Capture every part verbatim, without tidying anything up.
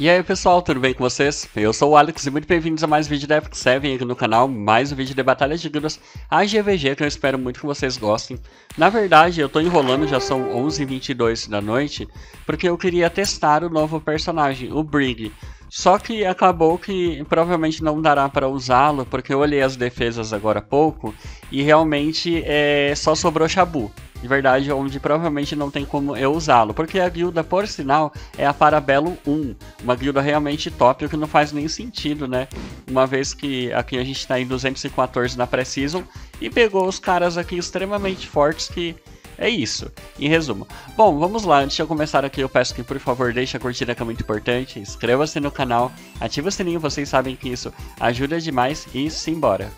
E aí pessoal, tudo bem com vocês? Eu sou o Alex e muito bem-vindos a mais um vídeo da Epic Seven aqui no canal, mais um vídeo de batalhas de guildas, a G V G, que eu espero muito que vocês gostem. Na verdade, eu tô enrolando, já são onze e vinte e dois da noite, porque eu queria testar o novo personagem, o Brig. Só que acabou que provavelmente não dará para usá-lo, porque eu olhei as defesas agora há pouco e realmente é, só sobrou Shabu. De verdade, onde provavelmente não tem como eu usá-lo. Porque a guilda, por sinal, é a Parabelo um. Uma guilda realmente top, o que não faz nem sentido, né? Uma vez que aqui a gente tá em duzentos e quatorze na pré-season. E pegou os caras aqui extremamente fortes que... É isso, em resumo. Bom, vamos lá, antes de eu começar aqui eu peço que por favor deixe a curtida, que é muito importante. Inscreva-se no canal, ative o sininho, vocês sabem que isso ajuda demais e simbora.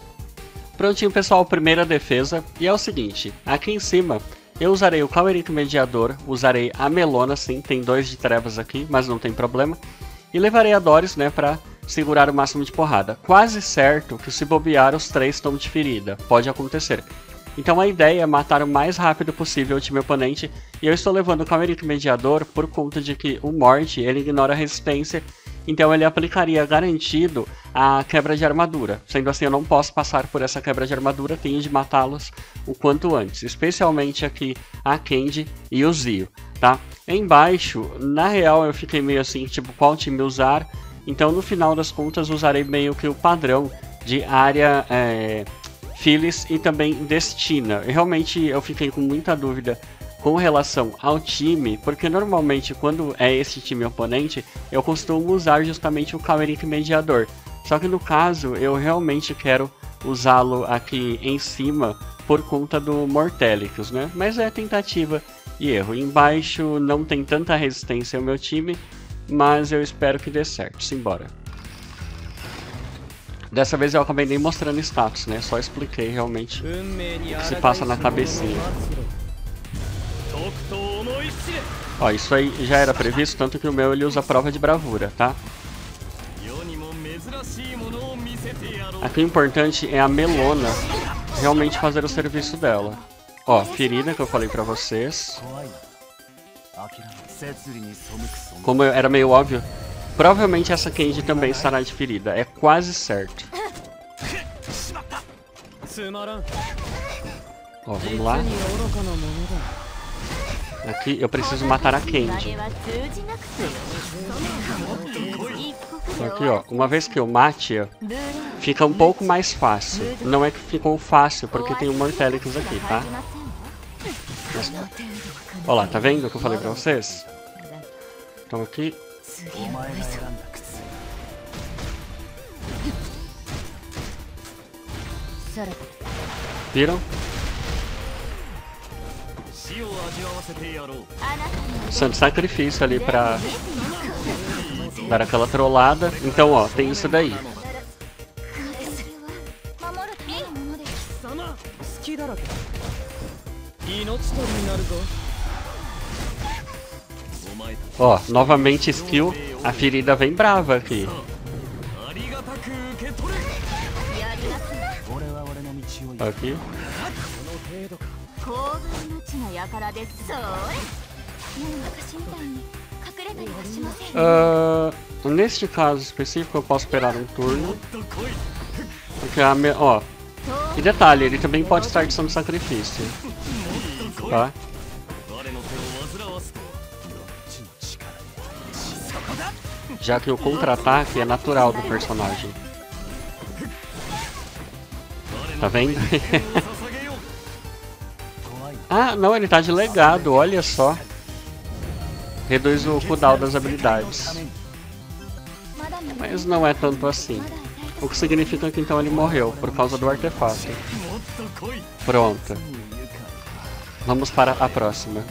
Prontinho pessoal, primeira defesa, e é o seguinte, aqui em cima eu usarei o Kamerik Mediador, usarei a Melona, sim, tem dois de trevas aqui, mas não tem problema. E levarei a Doris, né, pra segurar o máximo de porrada. Quase certo que se bobear os três estão de ferida, pode acontecer. Então a ideia é matar o mais rápido possível o time oponente, e eu estou levando o Kamerik Mediador por conta de que o Morty, ele ignora a resistência, então ele aplicaria garantido a quebra de armadura. Sendo assim, eu não posso passar por essa quebra de armadura, tenho de matá-los o quanto antes, especialmente aqui a Candy e o Zio, tá? Embaixo, na real eu fiquei meio assim, tipo, qual time usar? Então no final das contas usarei meio que o padrão de área... É... Phyllis e também Destina. Realmente eu fiquei com muita dúvida com relação ao time, porque normalmente quando é esse time oponente, eu costumo usar justamente o Kamerik Mediador. Só que no caso, eu realmente quero usá-lo aqui em cima por conta do Mortelicus, né? Mas é tentativa e erro. Embaixo não tem tanta resistência ao meu time, mas eu espero que dê certo. Simbora. Dessa vez eu acabei nem mostrando status, né? Só expliquei realmente o que se passa na cabecinha. Ó, isso aí já era previsto, tanto que o meu ele usa prova de bravura, tá? Aqui o importante é a Melona realmente fazer o serviço dela. Ó, ferida que eu falei pra vocês. Como eu, era meio óbvio... Provavelmente essa Kenji também estará de ferida, é quase certo. Ó, vamos lá. Aqui eu preciso matar a Kenji. Aqui ó, uma vez que eu mate, fica um pouco mais fácil. Não é que ficou fácil, porque tem o Mortelicus aqui, tá? Ó lá, tá vendo o que eu falei pra vocês? Então aqui... Viram? Santo sacrifício ali pra dar aquela trollada. Então, ó, tem isso daí. Ó, oh, novamente skill, a ferida vem brava aqui. Aqui. Uh, neste caso específico eu posso esperar um turno. Porque a minha, ó. E detalhe, ele também pode estar de santo sacrifício. Tá? Já que o contra-ataque é natural do personagem. Tá vendo? Ah, não, ele tá de legado, olha só. Reduz o cooldown das habilidades. Mas não é tanto assim. O que significa que então ele morreu, por causa do artefato. Pronto. Vamos para a próxima.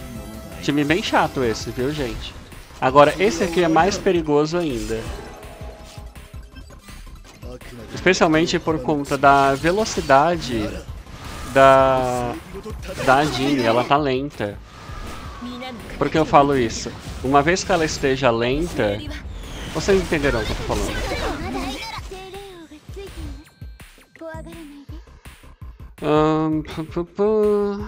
Time bem chato esse, viu gente? Agora, esse aqui é mais perigoso ainda. Especialmente por conta da velocidade da, da Adini, ela tá lenta. Por que eu falo isso? Uma vez que ela esteja lenta, vocês entenderão o que eu tô falando. Hum, pum, pum, pum.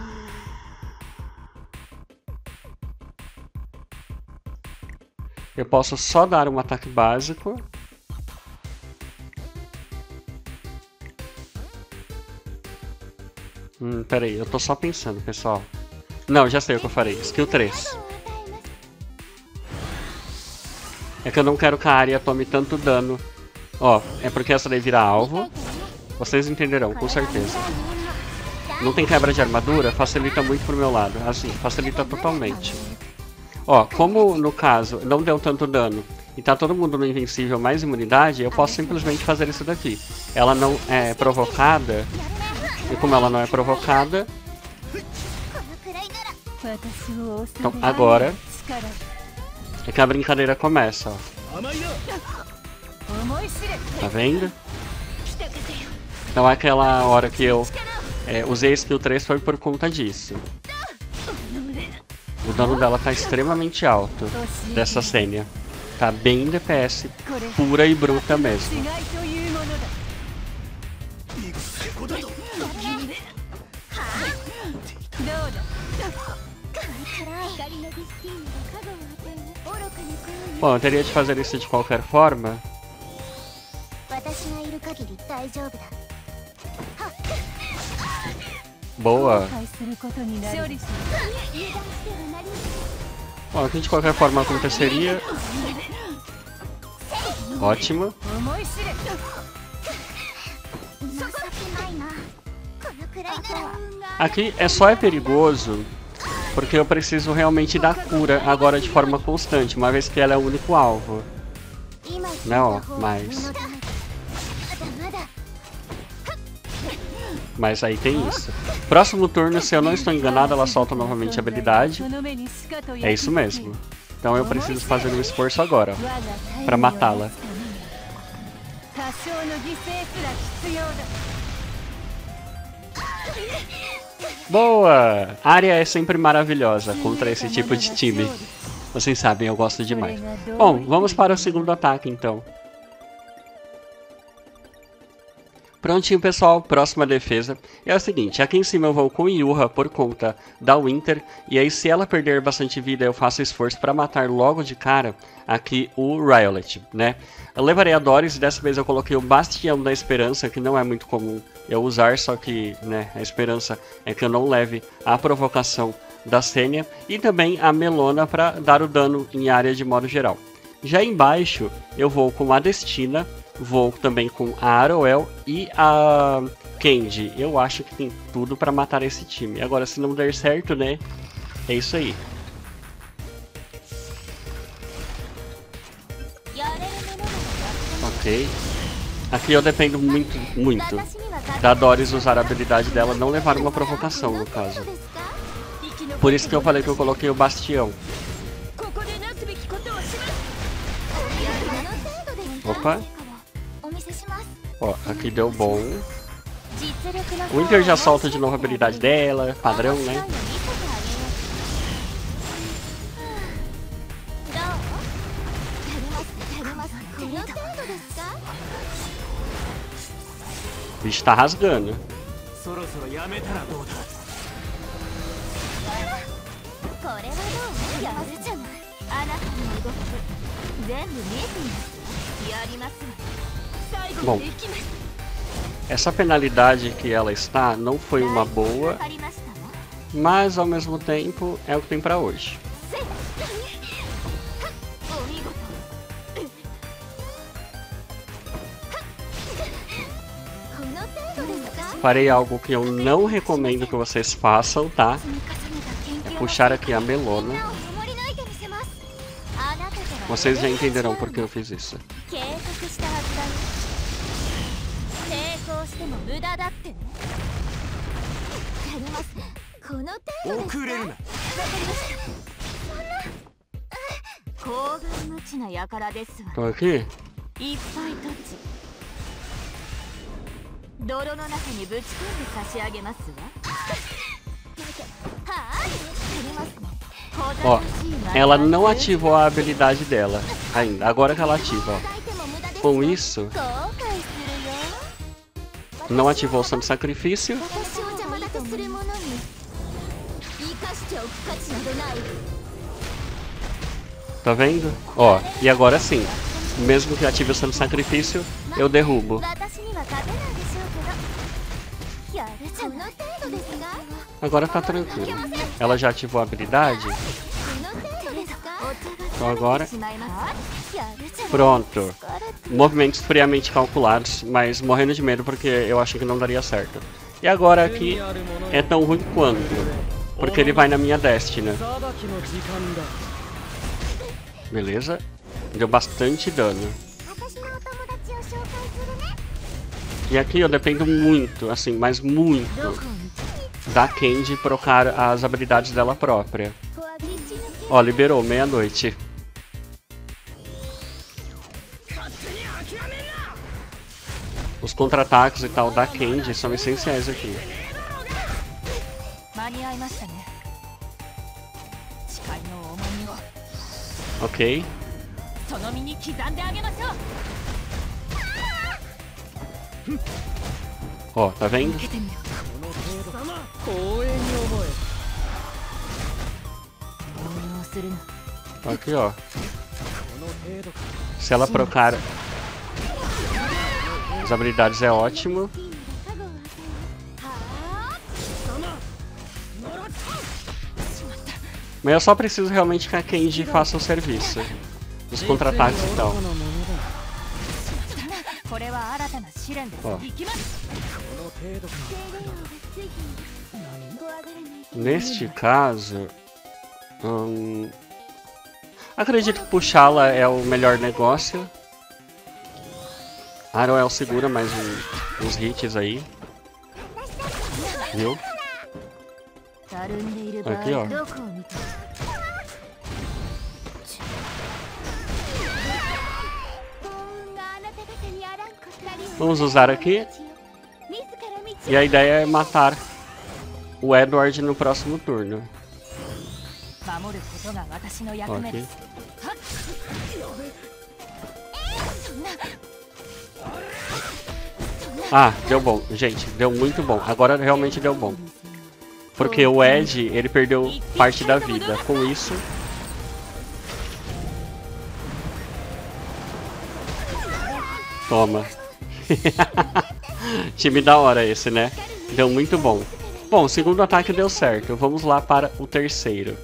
Eu posso só dar um ataque básico. Hum, peraí, eu tô só pensando, pessoal. Não, já sei o que eu farei. Skill três. É que eu não quero que a área tome tanto dano. Ó, é porque essa daí vira alvo. Vocês entenderão, com certeza. Não tem quebra de armadura? Facilita muito pro meu lado. Assim, facilita totalmente. Ó, como no caso não deu tanto dano e tá todo mundo no invencível mais imunidade, eu posso simplesmente fazer isso daqui. Ela não é provocada... E como ela não é provocada... Então, agora... É que a brincadeira começa, ó. Tá vendo? Então, aquela hora que eu é, usei a skill três foi por conta disso. O dano dela tá extremamente alto, dessa Senya. Tá bem D P S, pura e bruta mesmo. Bom, eu teria de fazer isso de qualquer forma. Boa. Bom, o que de qualquer forma aconteceria. Ótimo. Aqui é só é perigoso porque eu preciso realmente da cura agora de forma constante, uma vez que ela é o único alvo. Não, mas... Mas aí tem isso. Próximo turno, se eu não estou enganado, ela solta novamente a habilidade. É isso mesmo. Então eu preciso fazer um esforço agora, ó, pra matá-la. Boa! A área é sempre maravilhosa contra esse tipo de time. Vocês sabem, eu gosto demais. Bom, vamos para o segundo ataque, então. Prontinho, pessoal. Próxima defesa é o seguinte. Aqui em cima eu vou com Yuha por conta da Winter. E aí, se ela perder bastante vida, eu faço esforço para matar logo de cara aqui o Ryolet, né? Eu levarei a Doris. Dessa vez eu coloquei o Bastião da Esperança, que não é muito comum eu usar, só que, né, a esperança é que eu não leve a provocação da Senya. E também a Melona para dar o dano em área de modo geral. Já embaixo eu vou com a Destina. Vou também com a Aroel e a Candy. Eu acho que tem tudo pra matar esse time. Agora, se não der certo, né? É isso aí. Ok. Aqui eu dependo muito, muito da Doris usar a habilidade dela, não levar uma provocação, no caso. Por isso que eu falei que eu coloquei o Bastião. Opa. Ó, aqui deu bom. O Winter já solta de novo a habilidade dela, padrão, né? O bicho tá rasgando. Bom, essa penalidade que ela está não foi uma boa, mas ao mesmo tempo é o que tem pra hoje. Farei algo que eu não recomendo que vocês façam, tá? É puxar aqui a Melona. Vocês já entenderão por que eu fiz isso. Tô aqui? Ó, ela não ativou a habilidade dela ainda, agora que ela ativa, ó. Com isso... Não ativou o santo sacrifício. Tá vendo? Ó, e agora sim. Mesmo que ative o seu sacrifício, eu derrubo. Agora tá tranquilo. Ela já ativou a habilidade. Então agora... Pronto. Movimentos friamente calculados, mas morrendo de medo porque eu achei que não daria certo. E agora aqui é tão ruim quanto, porque ele vai na minha Destina. Beleza. Deu bastante dano. E aqui eu dependo muito, assim, mas muito, da Candy trocar as habilidades dela própria. Ó, liberou, meia-noite. Os contra-ataques e tal da Candy são essenciais aqui. Ok. Ó, oh, tá vendo? Aqui, ó. Se ela trocar as habilidades é ótimo. Mas eu só preciso realmente que a Kenji faça o serviço. Os contra-ataques e tal. Ó. Neste caso... Hum, acredito que puxá-la é o melhor negócio. Aroel segura mais um, uns hits aí. Viu? Aqui, ó. Vamos usar aqui. E a ideia é matar o Edward no próximo turno. Aqui. Ah, deu bom. Gente, deu muito bom. Agora realmente deu bom. Porque o Ed, ele perdeu parte da vida. Com isso... Toma. Time da hora esse, né? Deu muito bom. Bom, o segundo ataque deu certo. Vamos lá para o terceiro.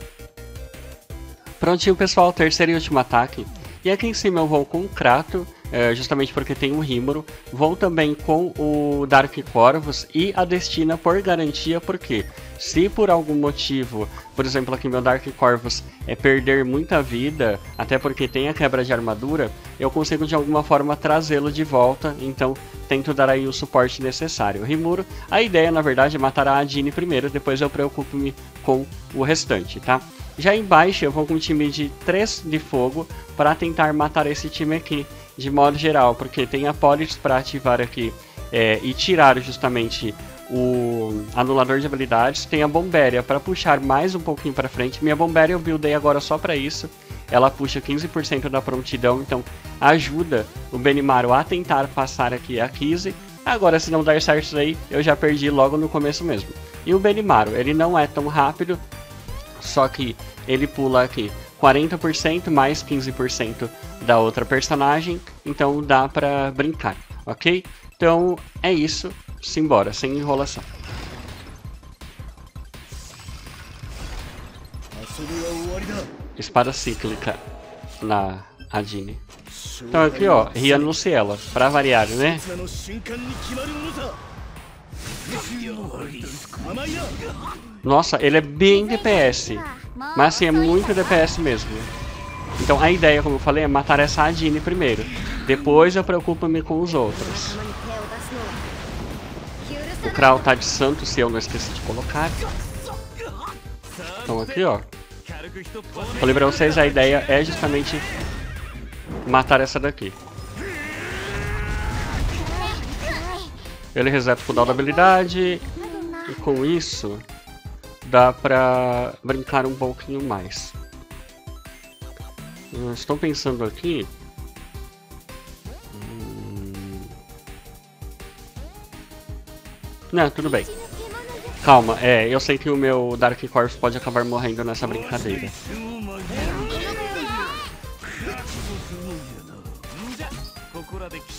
Prontinho, pessoal. Terceiro e último ataque. E aqui em cima eu vou com o Krato, é, justamente porque tem um Rimuru. Vou também com o Dark Corvus e a Destina por garantia, porque se por algum motivo, por exemplo, aqui meu Dark Corvus é perder muita vida, até porque tem a quebra de armadura, eu consigo de alguma forma trazê-lo de volta, então tento dar aí o suporte necessário. Rimuru, a ideia na verdade é matar a Adini primeiro, depois eu preocupo-me com o restante, tá? Já embaixo eu vou com um time de três de fogo para tentar matar esse time aqui, de modo geral, porque tem a Poly para ativar aqui é, e tirar justamente o anulador de habilidades, tem a Bomberia para puxar mais um pouquinho para frente. Minha Bomberia eu buildei agora só para isso, ela puxa quinze por cento da prontidão, então ajuda o Benimaru a tentar passar aqui a Kise. Agora, se não der certo isso aí, eu já perdi logo no começo mesmo. E o Benimaru, ele não é tão rápido, só que ele pula aqui quarenta por cento mais quinze por cento da outra personagem, então dá pra brincar, ok? Então é isso, simbora, sem enrolação. Espada cíclica na Adini. Então aqui ó, Ria anuncia ela, pra variar, né? Nossa, ele é bem D P S, mas assim, é muito D P S mesmo. Então a ideia, como eu falei, é matar essa Adini primeiro. Depois eu preocupo-me com os outros. O Kraut tá de santo, se eu não esqueci de colocar. Então aqui ó, falei pra vocês, a ideia é justamente matar essa daqui. Ele reseta o cooldown da habilidade e com isso dá pra brincar um pouquinho mais. Eu estou pensando aqui. Hum... Não, tudo bem. Calma, é, eu sei que o meu Dark Corps pode acabar morrendo nessa brincadeira.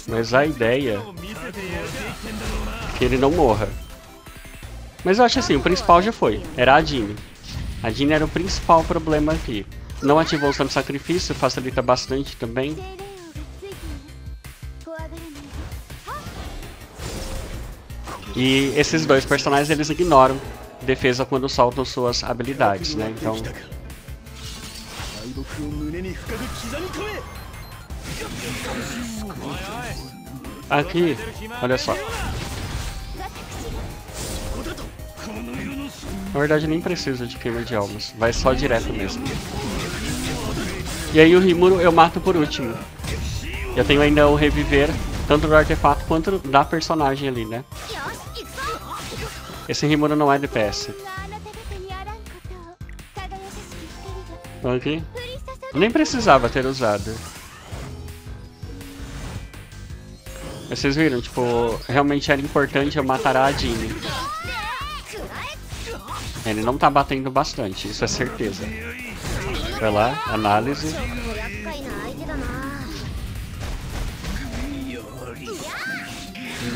Mas a ideia é que ele não morra. Mas eu acho assim, o principal já foi, era a Adini. A Adini era o principal problema aqui. Não ativou o seu sacrifício, facilita bastante também. E esses dois personagens, eles ignoram defesa quando soltam suas habilidades, né? Então... Aqui, olha só. Na verdade nem precisa de queima de almas, vai só direto mesmo. E aí o Rimuru eu mato por último. Eu tenho ainda o reviver, tanto do artefato quanto da personagem ali, né? Esse Rimuru não é D P S. Ok. Nem precisava ter usado. Mas vocês viram, tipo, realmente era importante eu matar a Adini. Ele não tá batendo bastante, isso é certeza. Vai lá, análise.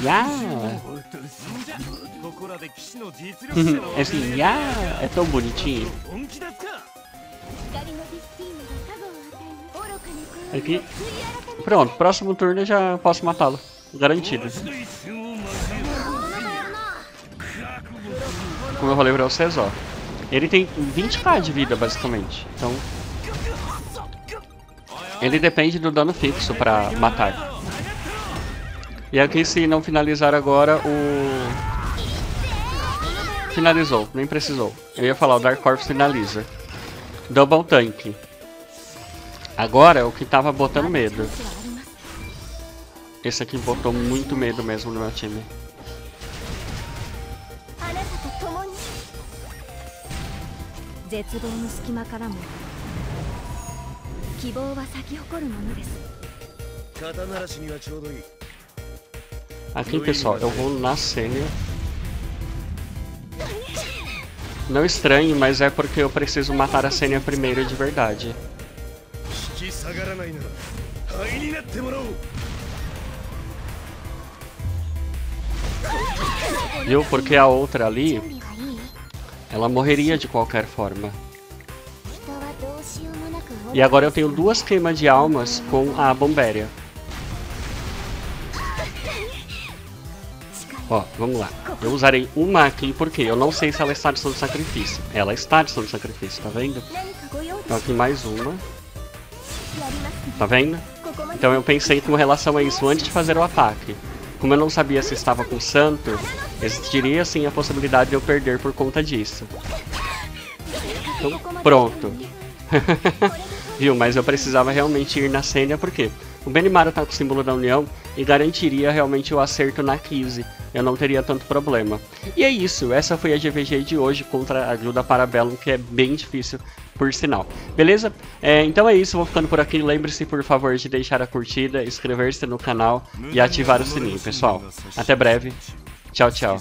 Yeah. Esse yeah é tão bonitinho. Aqui. Pronto, próximo turno eu já posso matá-lo. Garantido. Como eu falei pra vocês, ó. Ele tem vinte mil de vida, basicamente. Então... ele depende do dano fixo pra matar. E aqui, se não finalizar agora, o... finalizou, nem precisou. Eu ia falar, o Dark Corvus finaliza. Double tank. Agora é o que tava botando medo. Esse aqui botou muito medo mesmo no meu time. Aqui, pessoal, eu vou na Senya. Não estranho, mas é porque eu preciso matar a Senya primeiro de verdade. Viu? Porque a outra ali, ela morreria de qualquer forma. E agora eu tenho duas queimas de almas com a Bomberia. Ó, vamos lá. Eu usarei uma aqui porque eu não sei se ela está de sob sacrifício. Ela está de sob sacrifício, tá vendo? Então aqui mais uma. Tá vendo? Então eu pensei com relação a isso antes de fazer o ataque. Como eu não sabia se estava com o santo, existiria sim a possibilidade de eu perder por conta disso. Então, pronto. Viu? Mas eu precisava realmente ir na Senya, porque o Benimaru tá com o símbolo da união e garantiria realmente o acerto na Kise. Eu não teria tanto problema. E é isso, essa foi a G V G de hoje contra a guilda Parabellum, que é bem difícil, por sinal. Beleza? É, então é isso, vou ficando por aqui. Lembre-se, por favor, de deixar a curtida, inscrever-se no canal e ativar o sininho, pessoal. Até breve. Tchau, tchau.